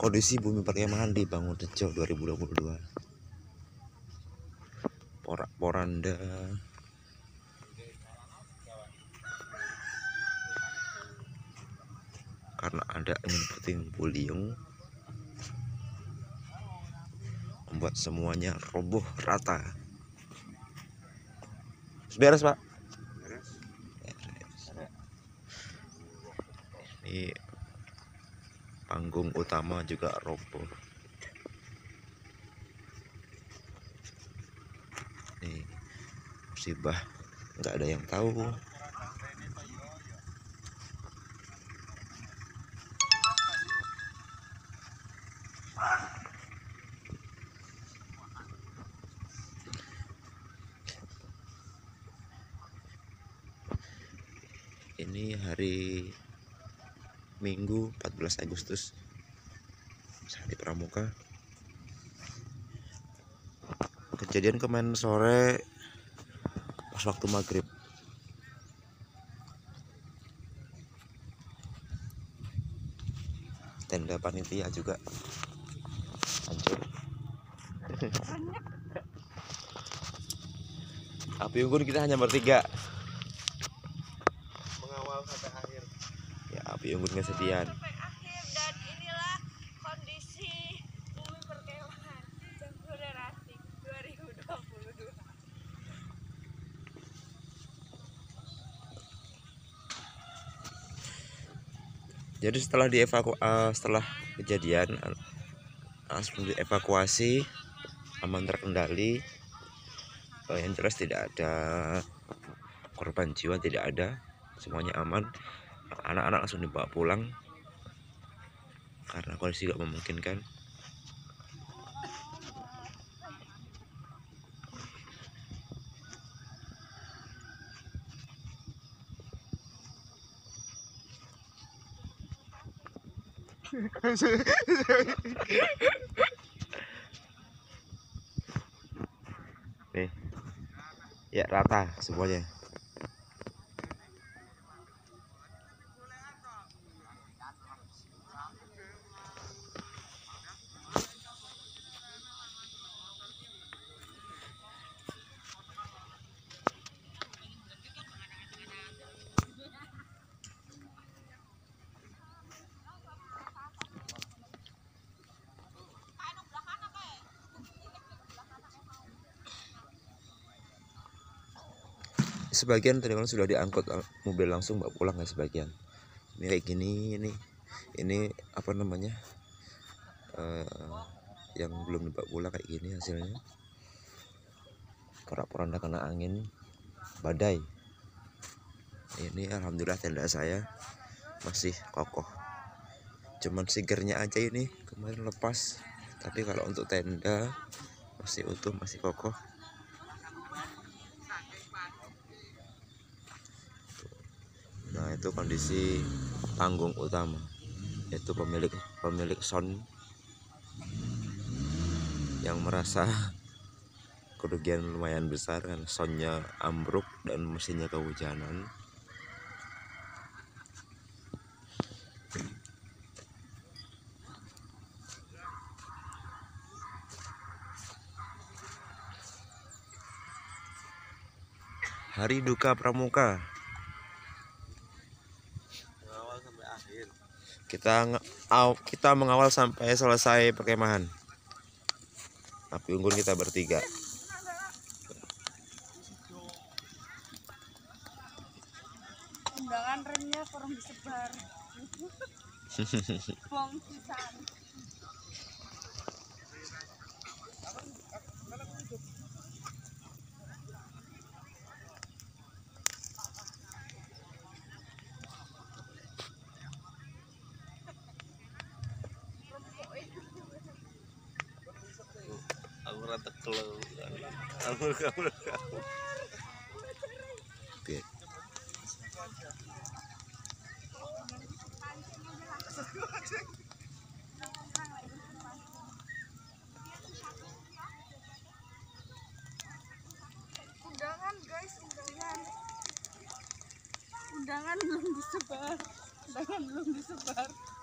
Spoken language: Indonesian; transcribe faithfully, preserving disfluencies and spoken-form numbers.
Kondisi bumi perkemahan di Bangun Tejo dua ribu dua puluh dua. Porak-poranda. Karena ada angin puting beliung membuat semuanya roboh rata. Beres, Pak. Beres. Beres. Ini panggung utama juga roboh. Nih, musibah nggak ada yang tahu. Ini hari Minggu empat belas Agustus, di Pramuka. Kejadian kemarin sore pas waktu maghrib. Tenda panitia juga hancur. Api unggun kita hanya bertiga. Api unggun kesedihan. Dan inilah kondisi bumi perkemahan Jamran Asik dua ribu dua puluh dua. Jadi setelah dievaku uh, setelah kejadian langsung dievakuasi, aman terkendali. Uh, yang jelas tidak ada korban jiwa, tidak ada, semuanya aman. Anak-anak langsung dibawa pulang karena kondisi gak memungkinkan. Nih, ya rata semuanya. Sebagian tadi malam sudah diangkut mobil langsung bawa pulang ya sebagian. Ini kayak gini, ini ini apa namanya, uh, yang belum dibawa pulang kayak gini hasilnya. Porak-poranda kena angin badai. Ini alhamdulillah tenda saya masih kokoh, cuman sigernya aja ini kemarin lepas. Tapi kalau untuk tenda masih utuh, masih kokoh. Nah, itu kondisi panggung utama, yaitu pemilik pemilik sound yang merasa kerugian lumayan besar karena soundnya ambruk dan mesinnya kehujanan. Hari Duka Pramuka. Kita kita mengawal sampai selesai perkemahan. Api unggun kita bertiga. Undangan remnya kurang disebar. Undangan guys, undangan. Undangan belum disebar. Undangan belum disebar.